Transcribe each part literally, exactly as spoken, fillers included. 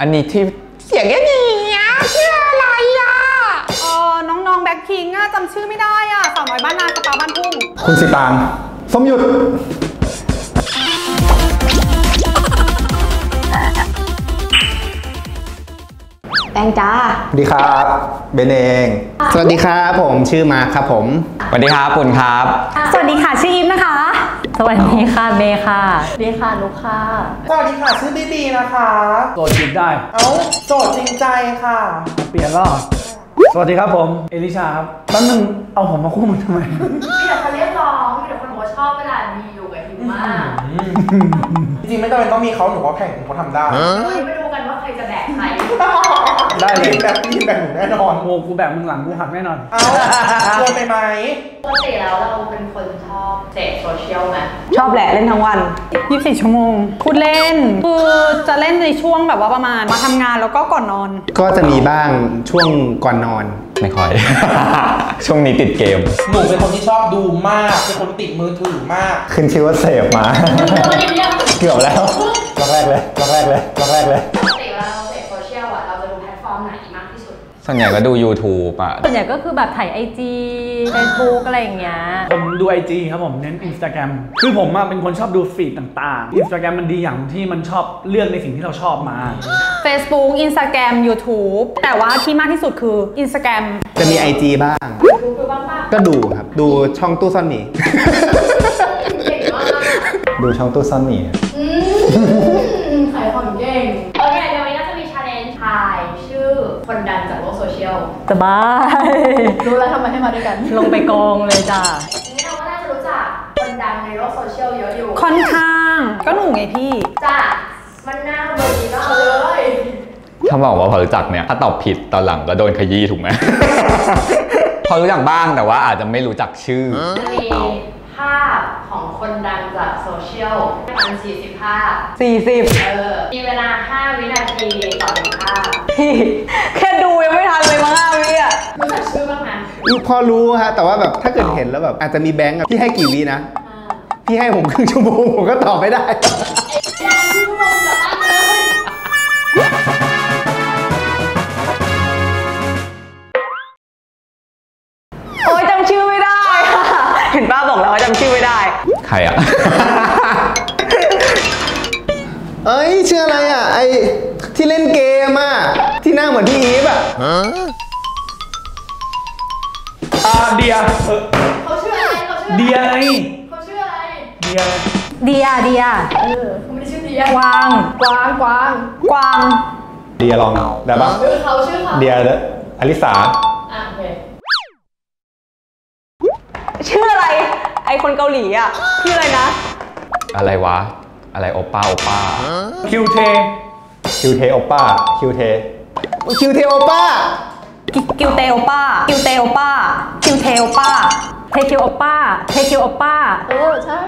อันนี้ที่เสียงแค่นี้ชื่ออะไรอ่ะเออน้องๆแบ็คพิงค์อ่ะจำชื่อไม่ได้อ่ะสาวน้อยบ้านนาสปาบ้านทุ่งคุณสิตางค์ส้มหยุดแป้งจ้าสวัสดีครับเบนเองสวัสดีครับผมชื่อมาครับผมสวัสดีครับปุ่นครับสวัสดีค่ะชื่ออิมนะคะสวัสดีค่ะเมย์ค่ะสวัสดีค่ะนุกค่ะสวัสดีค่ะชื่อบีบีนะคะโสดจริงได้เอ้าโสดจริงใจค่ะเปลี่ยนแล้วสวัสดีครับผมเอลิชาครับตั้งนึงเอาผมมาคู่มึงทำไมมีแต่คนเรียกร้องมีแต่คนบอกว่าชอบเวลามีอยู่กับอิมมากจริงๆไม่จำเป็นต้องมีเขาหนูว่าแข่งเขาทำได้ไม่ดูกันว่าใครจะแบกใครได้เลยแบกพี่แบกหนูแน่นอนโอ้กูแบกมึงหลังกูหักแน่นอนเอาเกินไปไหมปกติแล้วเราเป็นคนชอบเสพโซเชียลไหมชอบแหละเล่นทั้งวันยี่สิบสี่ชั่วโมงพูดเล่นคือจะเล่นในช่วงแบบว่าประมาณมาทำงานแล้วก็ก่อนนอนก็จะมีบ้างช่วงก่อนนอนไม่ค่อยช่วงนี้ติดเกมหนูเป็นคนที่ชอบดูมากเป็นคนติดมือถือมากขึ้นชื่อว่าเสพมาเกือบแล้วล็อกแรกเลยล็อกแรกเลยล็อกแรกเลยส่วนใหญ่ก็ดู ยูทูบ อ่ะส่วนใหญ่ก็คือแบบถ่าย ไอ จี เฟซบุ๊ก อะไรอย่างเงี้ยผมดู ไอ จี ครับผมเน้น อินสตาแกรม คือผมอ่ะเป็นคนชอบดูฟีดต่างๆ อินสตาแกรม มันดีอย่างที่มันชอบเลือกในสิ่งที่เราชอบมา เฟซบุ๊ก อินสตาแกรม ยูทูบ แต่ว่าที่มากที่สุดคือ อินสตาแกรม จะมี ไอ จี บ้างก็ดูครับดูช่องตู้ซ่อนหมีดูช่องตู้ซ่อนหมีขายของเก่งโอเคเดี๋ยววันนี้จะมี ชาเลนจ์ ทายชื่อคนดังจากโซเชียลสบายรู้แล้วทำไมให้มาด้วยกันลงไปกองเลยจ้ะนี่เราก็น่าจะรู้จักคนดังในโลกโซเชียลเยอะอยู่ค่อนข้างก็หนูไงพี่จ้ะมันน่าเบื่อมากเลยถ้าบอกว่าพอรู้จักเนี่ยถ้าตอบผิดตอนหลังก็โดนขยี้ถูกไหมพอรู้จักบ้างแต่ว่าอาจจะไม่รู้จักชื่อมีภาพของคนดังจากโซเชียลประมาณสี่สิบภาพสี่สิบเออมีเวลาห้าวินาทีต่อหนึ่งภาพพี่แค่ดูยังไม่ทันเลยมั้งอ่ะพี่อ่ะรู้จักชื่อบ้างไหมพอรู้ฮะแต่ว่าแบบถ้าเกิดเห็นแล้วแบบอาจจะมีแบงค์พี่ให้กี่วินะพี่ให้ผมครึ่งชั่วโมงผมก็ตอบไม่ได้โอ้ยจำชื่อไม่ได้เห็นป้าบอกแล้วว่าจำชื่อไม่ได้ใครอ่ะเอ้ยชื่ออะไรอ่ะไอที่เล่นเกมอ่ะที่หน้าเหมือนพี่อีฟอ่ะอ่าเดียเขาชื่ออะไรเขาชื่อเดียไงเขาชื่ออะไรเดียเดียเดียเออเขาไม่ได้ชื่อเดียกวางกวางกวางกวางเดียลองได้ปะเขาชื่อเขาเดียเด้ออลิสาอ่ะโอเคชื่ออะไรไอคนเกาหลีอ่ะชื่ออะไรนะอะไรวะอะไรโอป้าโอป้าคิวเทคิวเทโอป้าคิวเทคิวเทโอป้าคิวเทโอป้าคิวเทโอป้าคิวเทโอป้าเทคิวโอป้าเทคิวโอป้าเออใช่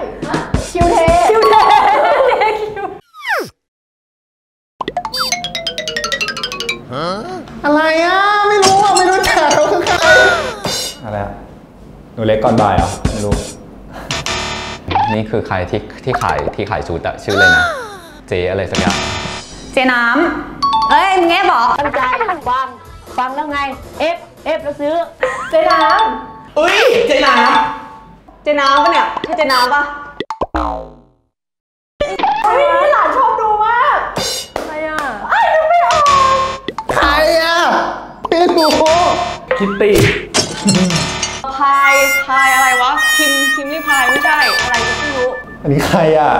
คิวเทคิวเทอะไรอ่ะไม่รู้อ่ะไม่รู้จักเขาคือใครอะไรอ่ะหนูเล็กก่อนบ่ายอ่ะไม่รู้นี่คือใครที่ที่ขายที่ขายชุดอะชื่ออะไรนะเจอะไรสักอย่างเจน้ำเอ้ยมึงแง่บอกตั้งใจฟังฟังแล้วไงเอฟเอฟแล้วซื้อเจน้ำอุ้ยเจน้ำเจน้ำปะเนี่ยใช่เจน้ำปะเฮ้ยหลานชอบดูมากใครอะไอ้ดูไม่ออกใครอะเป็นหมูคิตตี้พายพายอะไรวะพิมพิมลี่พายไม่ใช่อะไรก็ไม่รู้อันนี้ใครอ่ะ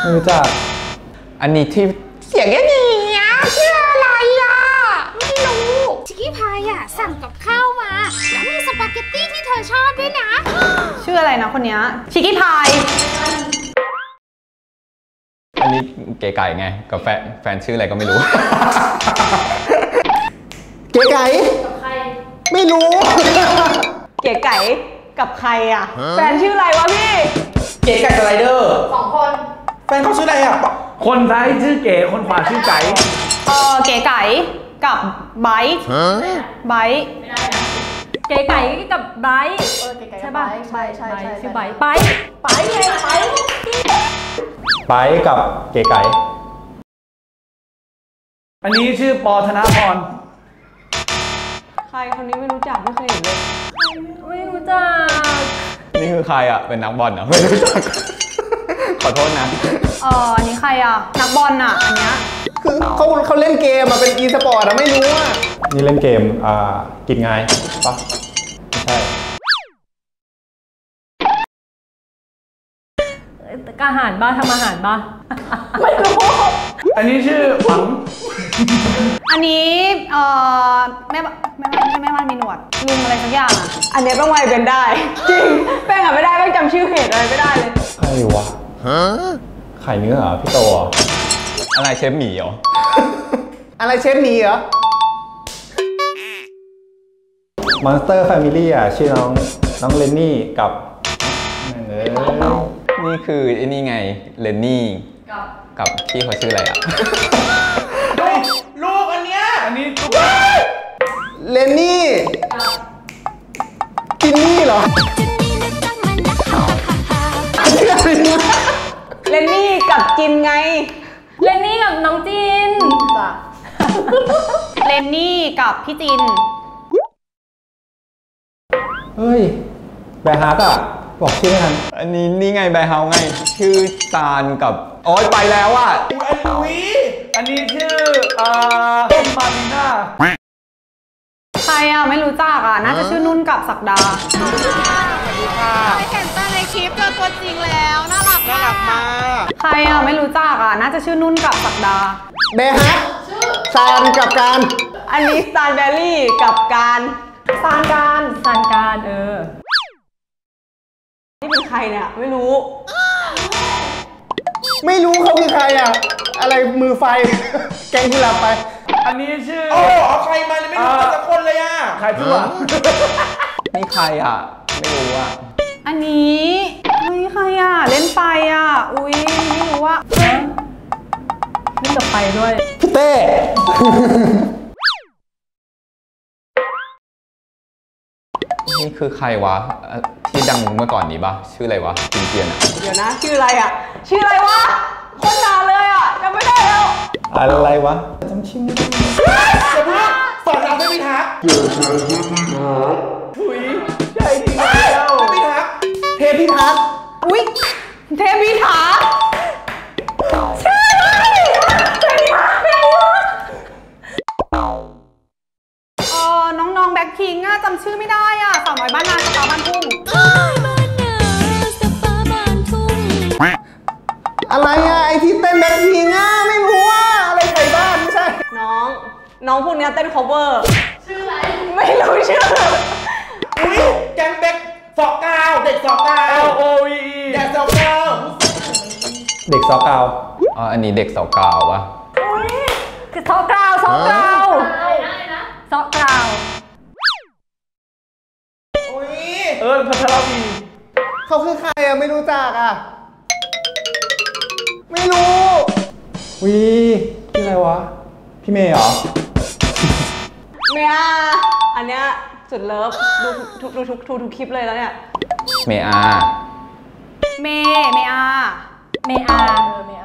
ไม่รู้จักอันนี้ที่เสียงแค่นี้ชื่ออะไรอ่ะไม่รู้ชิคกี้พายอ่ะสั่งกับข้าวมาแล้วมีสปาเกตตี้ที่เธอชอบด้วยนะชื่ออะไรนะคนนี้ชิคกี้พายอันนี้เก๋ไก่ไงกับแฟนแฟนชื่ออะไรก็ไม่รู้เก๋ไก่กับใครไม่รู้เก๋ไก่กับใครอ่ะแฟนชื่ออะไรวะพี่เก๋ไก่สไลเดอร์สองคนแฟนเขาชื่ออะไรอ่ะคนซ้ายชื่อเก๋คนขวาชื่อไก่เออเก๋ไก่กับไบค์ไบค์เก๋ไก่กับไบค์ใช่ป่ะใช่ใช่ชื่อไบค์ไบค์ไบค์ไงไบค์ไบค์กับเก๋ไก่ อันนี้ชื่อปอธนพรใครคนนี้ไม่รู้จักไม่เคยเห็นเลยไม่รู้จักนี่คือใครอ่ะเป็นนักบอลนะไม่รู้จักขอโทษนะเอออันนี้ใครอ่ะนักบอลอ่ะอันเนี้ยคือเขาเขาเล่นเกมอ่ะเป็นอีสปอร์ตอ่ะไม่รู้อ่ะนี่เล่นเกมอ่ากินไงปะใช่อาหารบ้าทำอาหารบ้าไม่รู้อันนี้ชื่อฝังอันนี้เอ่อแม่แม่บ้านใช่แม่บ้านมีหนวดลุงอะไรสักอย่างอ่ะอันนี้ต้องไวเป็นได้จริงแป้งอ่ะไม่ได้แป้งจำชื่อเพจอะไรไม่ได้เลยใครวะฮะไข่เนื้อเหรอพี่โตอะไรเชฟหมี่เหรออะไรเชฟหมี่เหรอมอนสเตอร์แฟมิลี่อ่ะชื่อน้องน้องเลนนี่กับนี่คือไอ้นี่ไงเลนนี่กับพี่เขาชื่ออะไรอ่ะลูกอันเนี้ยอันนี้เลนนี่จินนี่เหรอเลนนี่กับจินไงเลนนี่กับน้องจินจ้ะเลนนี่กับพี่จินเฮ้ยแบฮาร์ดอ่ะบอกชื่อไม่ทันอันนี้นี่ไงใบเฮาไงชื่อตาลกับโอ๊ยไปแล้วอ่ะอันนี้อันนี้ชื่อเอ่อต้มปาลิน่าใครอ่ะไม่รู้จักอ่ะน่าจะชื่อนุ่นกับศักดาไปเห็นตาในคลิปเจอตัวจริงแล้วน่ารักน่ารักมากใครอ่ะไม่รู้จักอ่ะน่าจะชื่อนุ่นกับศักดาเบฮะชื่อซานกับการอันนี้ซานแบลลี่กับการซานการซานการเออนี่เป็นใครเนี่ยไม่รู้ไม่รู้เขาคือใครอ่ะอะไรมือไฟแกงกุหลาบไปอันนี้ชื่อโอ้ใครมาเลยไม่รู้สักคนเลยอ่ะใครพี่วะนี่ใครอ่ะไม่รู้อ่ะอันนี้นี่ใครอ่ะเล่นไฟอ่ะอุ้ยไม่รู้ว่าเล่นกับไฟด้วยพี่เต้นี่คือใครวะที่ดังเมื่อก่อนนี้ปะชื่ออะไรวะจินเจียนอ่ะเดี๋ยวนะชื่ออะไรอ่ะชื่ออะไรวะคนนานเลยอ่ะจำไม่ได้แล้วอะไรวะจำชื่อไม่ได้จะพูดสอนเราไม่มีทักเดี๋ยวจะพูดไม่ทักอุ้ยใช่จริงแล้วไม่มีทักเทพิทักษ์อุ้ยเทพิทักษ์ใช่เทพิทักษ์ไม่รู้เออน้องๆแบ็คพิงค์อ่ะจำชื่อไม่ได้อ่ะสาวน้อยบ้านนาสาวบ้านทุ่งอะไรอะไอที่เต้นแบ็คพิงค์อะไม่รู้ว่าอะไรใส่บ้านไม่ใช่น้องน้องพวกนี้เต้น cover ชื่ออะไรไม่รู้ชื่ออุ้ยแกงแบ็คสอกกาวเด็กสอกกาว L O V E เด็กสอกกาวเด็กสอกกาวอ๋ออันนี้เด็กสอกกาววะอุ้ยคือสอกกาวสอกกาวสอกกาวอุ้ยเออพัทรวีเขาคือใครอะไม่รู้จักอะไม่รู้วีชื่ออะไรวะพี่เมย์เหรอเมียอันเนี้ยสุดเลิฟดูทุกดูทุกทุกคลิปเลยแล้วเนี่ยเมียเมย์เมียเมีย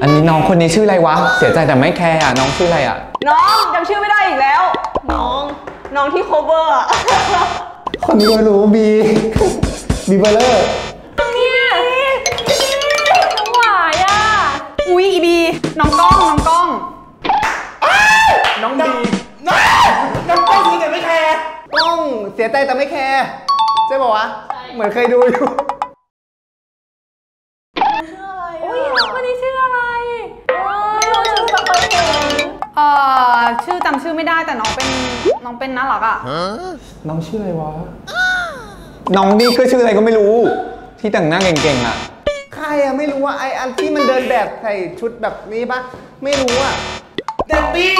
อันนี้น้องคนนี้ชื่ออะไรวะเสียใจแต่ไม่แคร์อ่ะน้องชื่ออะไรอ่ะน้องจำชื่อไม่ได้อีกแล้วน้องน้องที่โคเวอร์คนนี้ไม่รู้บีบีเบลเลอร์อุ้ยอีบีน้องกล้องน้องกล้องน้องบีน้องน้องกล้องคือแต่ไม่แคร์กล้องเสียใจแต่ไม่แคร์ใช่ป่าววะเหมือนเคยดูอยู่ชื่ออะไรอุ้ยน้องคนนี้ชื่ออะไรไม่รู้ชื่อสักคนเอ่อชื่อจำชื่อไม่ได้แต่น้องเป็นน้องเป็นน่ารักอ่ะน้องชื่ออะไรวะน้องนี่ก็ชื่ออะไรก็ไม่รู้ที่แต่งหน้าเก่งๆอ่ะใครอะไม่รู้ว่าไออันที่มันเดินแบบใส่ชุดแบบนี้ปะไม่รู้อะเดตตี้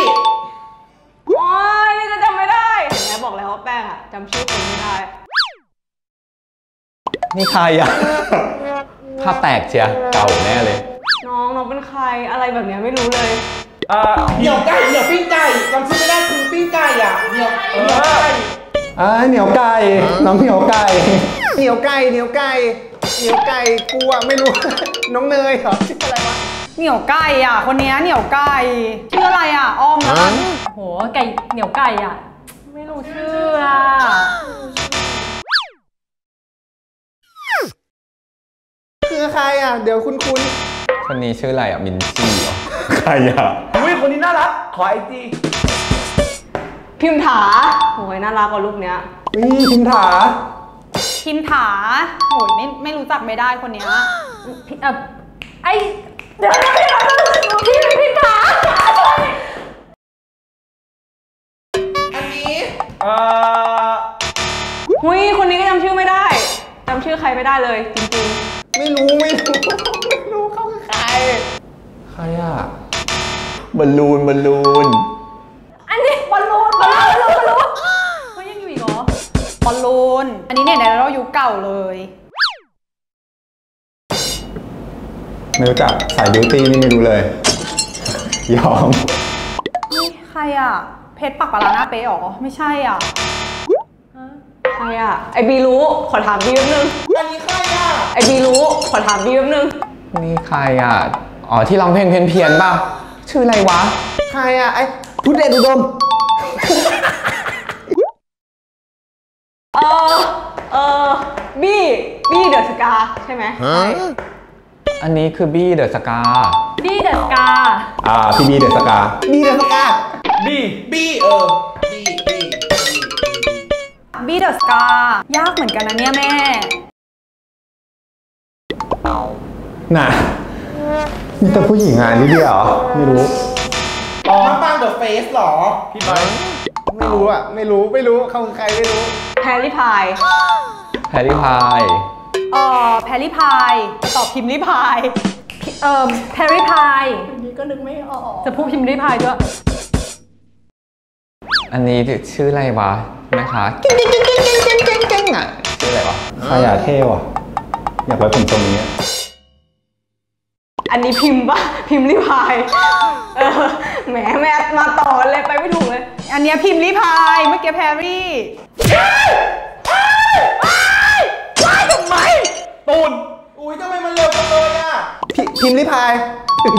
โอ้ยนี่จะจำไม่ได้เห็นไหมบอกแล้วว่าแป้งอะจำชื่อคนไม่ได้นี่ใครอะถ้าแตกเชียเก่าแน่เลยน้องน้องเป็นใครอะไรแบบนี้ไม่รู้เลยอ่าเหนียวไก่เหนียวปิ้งไก่จำชื่อไม่ได้คือปิ้งไก่อะเหนียวเหนียวไก่อ่าเหนียวไก่น้องเหนียวไก่เหนียวไก่เหนียวไก่เหนียวไก่กูอะไม่รู้น้องเนยเหรอชื่ออะไรวะ เหนียวไก่อ่ะคนนี้เหนียวไก่ชื่ออะไรอ่ะออมนะโหไก่เหนียวไก่อ่ะไม่รู้ชื่ออ่ะคือใครอ่ะเดี๋ยวคุณคุณคนนี้ชื่ออะไรอ่ะมินซี่เหรอใครอ่ะอุ้ยคนนี้น่ารักขอไอจีพิมถาโหยน่ารักกว่ารูปเนี้ยอุ้ยพิมถาพิมถาโหยไม่ไม่รู้จักไม่ได้คนนี้อ่ะไอเดี๋ยวพี่พี่พี่ถาอันนี้เอ่อหุยคนนี้ก็จำชื่อไม่ได้จำชื่อใครไม่ได้เลยจริงๆไม่รู้ไม่รู้ไม่รู้เขาคือใครใครอ่ะบอลลูนบอลลูนอันนี้บอลลูนบอลลูนบอลลูนบอลลูนเขายังอยู่อีกเหรอบอลลูนอันนี้เนี่ยในเราอยู่เก่าเลยไม่รู้จักสายบิวตี้นี่ไม่รู้เลยยอมใครอ่ะเพชรปักปลาร้าหน้าเป๊ะหรอไม่ใช่อ่ะใครอ่ะไอบีรู้ขอถามบีแป๊บนึงอันนี้ใครอ่ะไอบีรู้ขอถามบีแป๊บนึงนี่ใครอ่ะอ๋อที่ร้องเพลงเพี้ยนเพี้ยนป่ะชื่ออะไรวะใครอ่ะไอพุทธเดชอุดมเออเออบีบีเดอะสกาใช่ไหมอันนี้คือบี้เดอะสกาบี้เดอะสกาอ่าพี่บี้เดอะสกาบี้เดอะสกาบี้บี้เออบี้บี้บี้เดอะสกายากเหมือนกันนะเนี่ยแม่น่ะมีแต่ผู้หญิงงานนี่เดียวเหรอไม่รู้อ๋อมาปังเดอะเฟสหรอพี่บอยไม่รู้อ่ะไม่รู้ไม่รู้เขาคือใครไม่รู้แพรรี่พายแพรรี่พายเออแพรรี่พายตอบพิมพ์ริพายเอ่อแพรรี่พายอันนี้ก็นึกไม่ออกจะพูดพิมพ์ริพายด้วยอันนี้ชื่ออะไรวะนะคะเก่งเก่งเก่งเก่งเก่งเก่งเก่งอ่ะชื่ออะไรวะขยะเท่ว่ะอยากไว้ผมตรงนี้อันนี้พิมพ์ป่ะพิมพ์ริพายเออแหมแม่มาต่อเลยไปไม่ถูกเลยอันนี้พิมพ์ริพายเมื่อกี้แพรรี่ตูนอุ้ยทำไมมันเร็วจังเลยอ่ะพิมพ์ริพาย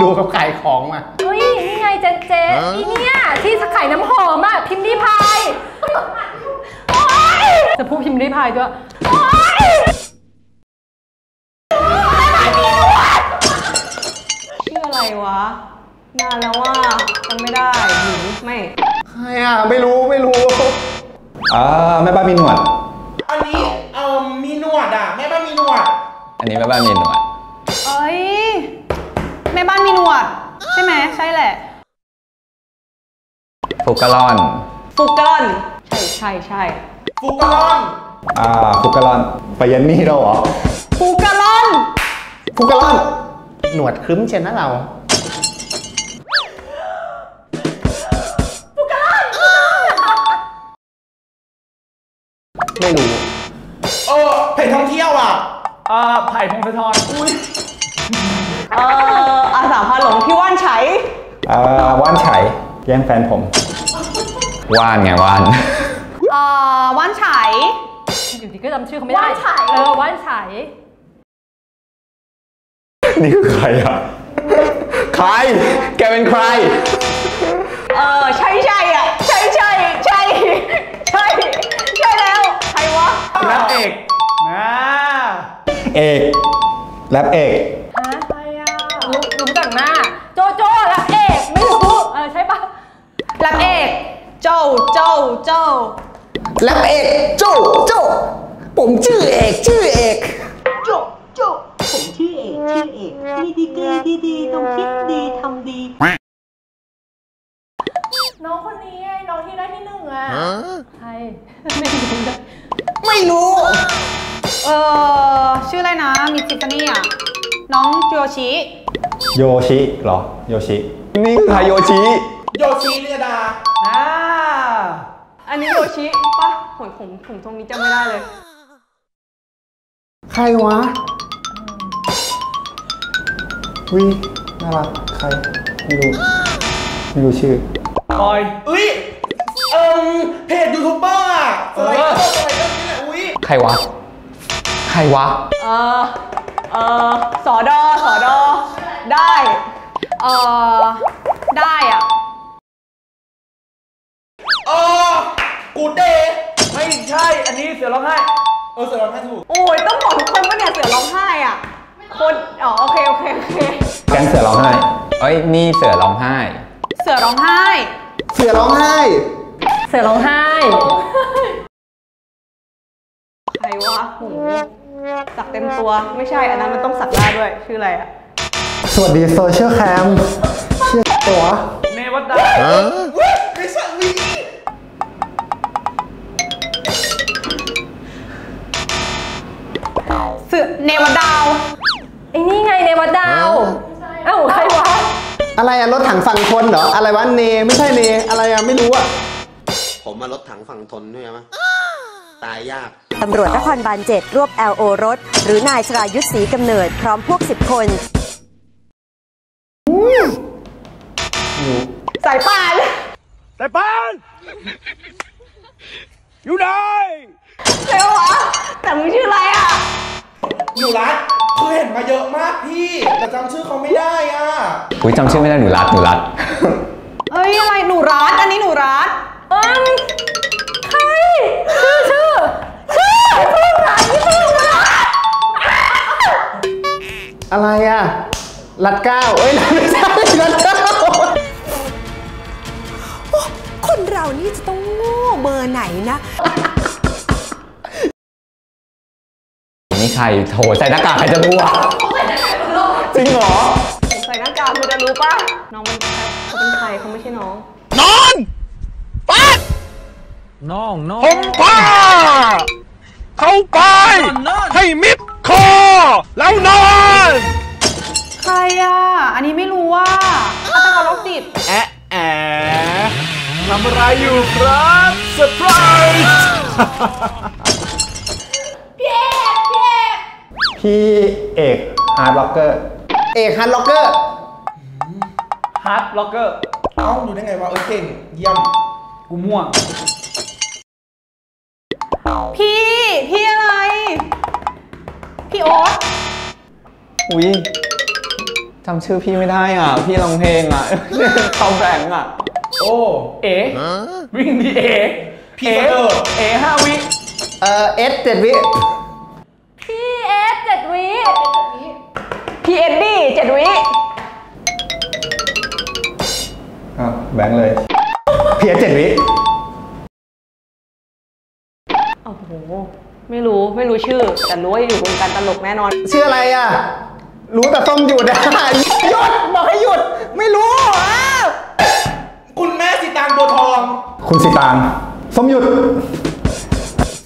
ดูเขาขายของมาอุ้ยนี่ไงเจนเจนอีเนี่ยที่จะขายน้ำหอมอ่ะพิมพ์ริพายจะพูดพิมพ์ริพายด้วยชื่ออะไรวะนานแล้วว่าจำไม่ได้หรือไม่ใครอ่ะไม่รู้ไม่รู้อ่าแม่บ้านมีหนวดอันนี้เออมีหนวดอ่ะแม่บ้านมีหนวดอันนี้แม่บ้านมีหนวดเอ้ยแม่บ้านมีหนวดใช่ไหมใช่แหละฟุกกะลอนฟุกกะลอนใช่ใช่ใช่ฟุกกะลอนอ่าฟุกกะลอนไปยันนี่เราเหรอฟุกกะลอนฟุกกะลอนหนวดครึ้มเช่นนั้นเราฟุกกะลอนไม่รู้เออไผ่ท่องเที่ยวอ่ะอ่าไผ่พงศธรอุ้ยเอออาสาพาหลงพี่ว่านไฉอ่าว่านไฉแย่งแฟนผมว่านไงว่านอ่าว่านไฉอยู่ดีก็จำชื่อเขาไม่ได้ว่านไฉเออว่านไฉนี่คือใครอ่ะใครแกเป็นใครเออใช่ใช่อ่ะใช่ใช่ใช่ใช่ใช่แล้วใครวะนักเอกมาเอกแรปเอกฮะใครอ่ะลุกลุกจากหน้าโจโจ้แรปเอกไม่รู้เออใช่ปะแรปเอกโจโจโจแรปเอกโจโจผมชื่อเอกชื่อเอกโจโจผมชื่อเอกชื่อเอกดีดีดีดีดีต้องคิดดีทำดีน้องคนนี้น้องที่ได้ที่หนึ่งอ่ะใครไม่รู้ไม่รู้เออชื่ออะไรนะมีทิฟฟานี่อ่ะน้องโยชิโยชิเหรอโยชินี่คือใครโยชิโยชิเรียดาอ่าอันนี้โยชิป่ะผมผมผมตรงนี้จำไม่ได้เลยใครวะวิน่ารักใครไม่รู้ไม่รู้ชื่อคอยอุ้ยเอ่อเพจยูทูบเบอร์อ่ะสไลเดอร์สไลเดอร์นี่แหละอุ้ยใครวะใครวะเออเออสอดอสอดอได้ ออได้อ่ะออกูเดย์ไม่ใช่อันนี้เสือร้องไห้เออเสือร้องไห้ถูกโอ้ยต้องบอกทุกคนว่าเนี่ยเสือร้องไห้อ่ะคนอ๋อโอเคโอเคโอเคแก๊งเสือร้องไห้เอ้ยนี่เสือร้องไห้เสือร้องไห้เสือร้องไห้เสือร้องไห้ใครวะหูสักเต็มตัวไม่ใช่อันนั้นมันต้องสักหน้าด้วยชื่ออะไรอะสวัสดีโซเชียลแคมเชื่อตัวเนวัตดาไม่ใช่วีเสือเนวัตดาวไอ้นี่ไงเนวัตดาวเอ้าใครวะอะไรอะรถถังฝั่งทนเหรออะไรวะเนไม่ใช่เนอะไรอะไม่รู้อะผมมารถถังฝั่งทนด้วยมั้ยตายยากตำรวจนครบาลเจ็ดรวบแอลโอรถหรือนายชรายุทธศรีกำเนิดพร้อมพวกสิบคนสายป่านสายป่านอยู่ไหนเร็ววะแต่มึงชื่ออะไรอ่ะอยู่รัฐคือเห็นมาเยอะมากพี่แต่จำชื่อเขาไม่ได้อ่ะอุ้ยจำชื่อไม่ได้หนูรัฐหนูรัฐเฮ้ยอะไรหนูรัฐอันนี้หนูรัฐเอ้ยใครชื่อชื่อชื่อชื่อหนูรัฐชื่อหนูรัฐอะไรอ่ะรัฐเก้าเอ้ยไม่ใช่รัฐเก้าคนเรานี่จะต้องโง่เบอร์ไหนนะนี่ใครโถใส่หน้ากากใครจะรู้อ่ะจริงเหรอใส่หน้ากากคุณจะรู้ป่ะน้องมันเขาเป็นใครเขาไม่ใช่น้องนอนปัดน้องน้องผมผ้าเข้าไปให้มิดคอแล้วนอนใครอ่ะอันนี้ไม่รู้ว่าฆาตกรโรคจิตแอะแอะทำอะไรอยู่ครับเซอร์ไพรส์พี่เอกพี่เอกฮาร์ดล็อกเกอร์เอกฮาร์ดล็อกเกอร์ฮาร์ดล็อกเกอร์เอ้าดูได้ไงวะเออเก่งเยี่ยมกูม่วงพี่พี่อะไรพี่โอ๊ตอุ้ยจำชื่อพี่ไม่ได้อ่ะพี่ร้องเพลงอ่ะคอมแบงอ่ะโอ้เอวิ่งดีเอพี่เอเอห้าวิเออเอสเจ็ดวิพี่เอสเจ็ดวิพี่เอสดีเจ็ดวิอ่ะแบงค์เลยพี่เอสเจ็ดวิโอ้โหไม่รู้ไม่รู้ชื่อแต่รู้ว่าอยู่วงการตลกแน่นอนชื่ออะไรอ่ะรู้แต่ต้องหยุดนะหยุดบอกให้หยุดไม่รู้คุณแม่สีตางบัวทองคุณสีตางส้มหยุด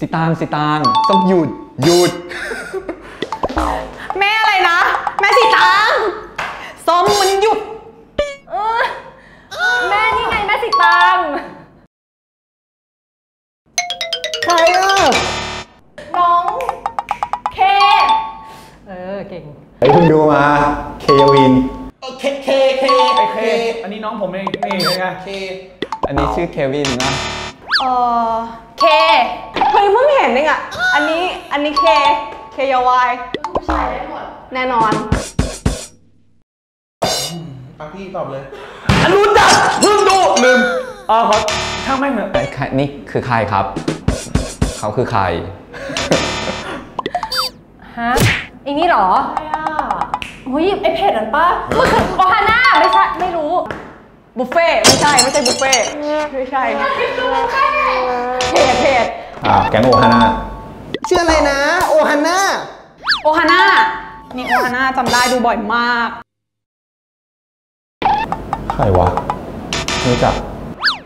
สีตางสีตางส้มหยุดหยุดแม่อะไรนะแม่สีตางส้มมันหยุดแม่นี่ไงแม่สีตางใครอ่ะน้องเคเออเก่งไอ้คุณดูมาเคยวินเคเคเคเคอันนี้น้องผมเองนี่ไงเคอันนี้ชื่อเควินนะเออเคเฮ้ยเพิ่งเห็นเองอ่ะอันนี้อันนี้เคเคยวัยผู้ชายได้หมดแน่นอนอ่ะพี่ตอบเลยอันรู้จักเพิ่งดูลืมอ๋อเขาช่างแม่งเหมือนนี่คือใครครับเขาคือใครฮะอีนี่หรอเฮ้ยไอเพจนั้นป่ะมันคือโอฮาน่าไม่ใช่ไม่รู้บุฟเฟ่ไม่ใช่ไม่ใช่บุฟเฟ่ไม่ใช่เพจเพจอ่าแก๊งโอฮาน่าชื่ออะไรนะโอฮาน่าโอฮาน่านี่โอฮาน่าจำได้ดูบ่อยมากใครวะรู้จัก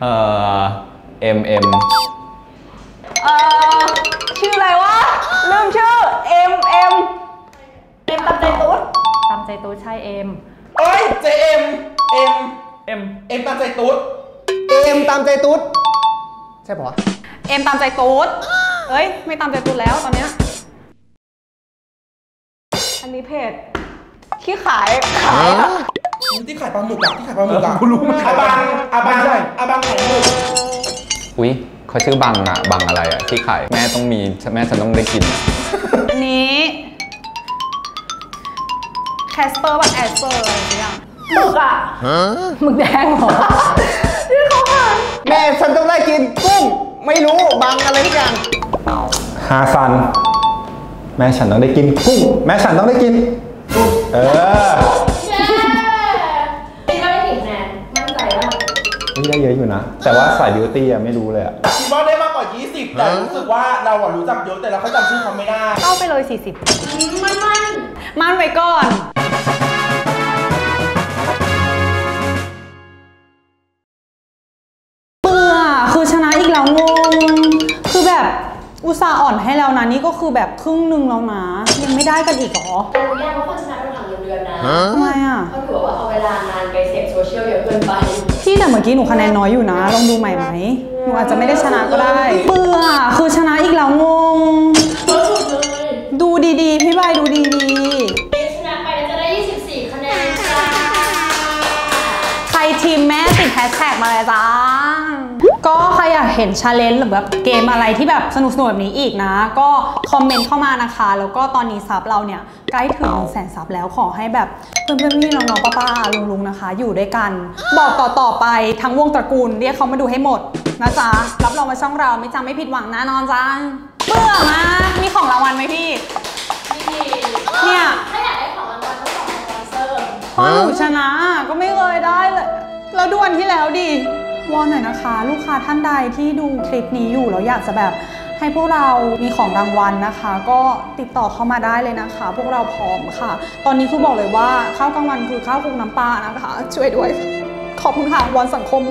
เอ่อเอ็มเอ็มเอ่อชื่ออะไรวะลืมชื่อเอ็มเอ็มเอ็มตามใจตุ๊ดตามใจตุ๊ดใช่เอ็มเอ้ยเจเอ็มเอ็มเอ็มเอ็มตามใจตุ๊ดเอ็มตามใจตุ๊ดใช่ปะเอ็มตามใจตุ๊ดเอ้ยไม่ตามใจตุ๊ดแล้วตอนเนี้ยอันนี้เพจที่ขายขายที่ขายปลาหมึกอะที่ขายปลาหมึกอะคุณรู้ไหมอาบังอาบังใช่อาบังขายหมึกอุ้ยเขาชื่อบังอะบังอะไรอะที่ขายแม่ต้องมีแม่ฉันต้องได้กินอันนี้แคสเปอร์บังแอสเปอร์อะไรอย่างเงี้ย หมึกอ่ะหมึกแดงเหรอที่เขาหาแม่ฉันต้องได้กินกุ้งไม่รู้บังอะไรทุกอย่างฮาซันแม่ฉันต้องได้กินกุ้งแม่ฉันต้องได้กินกุ้งเออนี่ได้เยอะอยู่นะแต่ว่าสายบิวตี้อะไม่รู้เลยอะคิดว่าได้มากกว่ายี่สิบแต่รู้สึกว่าเราอะรู้จักเยอะแต่เราเขาจำชื่อเขาไม่ได้เข้าไปเลยสี่สิบมันมันมันไว้ก่อนเบื่อคือชนะอีกแล้วงงคือแบบอุตส่าห์อ่อนให้แล้วนะนี่ก็คือแบบครึ่งหนึ่งแล้วนะยังไม่ได้กันอีกหรอแต่รู้ยังว่าคนชนะเป็นหลังเดือนนะทำไมอะเขาถือว่าเอาเวลานานไปเสพโซเชียลเยอะเกินไปที่แต่เมื่อกี้หนูคะแนนน้อยอยู่นะลองดูใหม่ไหมหนูอาจจะไม่ได้ชนะก็ได้เบื่อคือชนะอีกแล้วงงดูดีๆพี่บายดูดีๆชนะไปจะได้ยี่สิบสี่คะแนนค่ะใครทีมแม่ติดแฮชแท็กมาเลยจ้าก็ใครอยากเห็นชาเลนจ์หรือแบบเกมอะไรที่แบบสนุกๆแบบนี้อีกนะก็คอมเมนต์เข้ามานะคะแล้วก็ตอนนี้ซับเราเนี่ยใกล้ถึงแสนซับแล้วขอให้แบบเพื่อนๆพี่น้องๆป้าๆลุงๆนะคะอยู่ด้วยกันบอกต่อๆไปทั้งวงตระกูลเรียกเขามาดูให้หมดนะจ๊ะรับรองว่าช่องเราไม่จำไม่ผิดหวังแน่นอนจ้าเบื่อมากมีของรางวัลไหมพี่มีเนี่ยถ้าอยากได้ของรางวัลต้องบอกสปอนเซอร์พอหนูชนะก็ไม่เคยได้เลยแล้วด่วนที่แล้วดิวอนหน่อยนะคะลูกค้าท่านใดที่ดูคลิปนี้อยู่แล้วอยากจะแบบให้พวกเรามีของรางวัลนะคะก็ติดต่อเข้ามาได้เลยนะคะพวกเราพร้อมค่ะตอนนี้คือบอกเลยว่าข้าวกลางวันคือข้าวคลุกน้ำปลานะคะช่วยด้วยขอบคุณค่ะวอนสังคม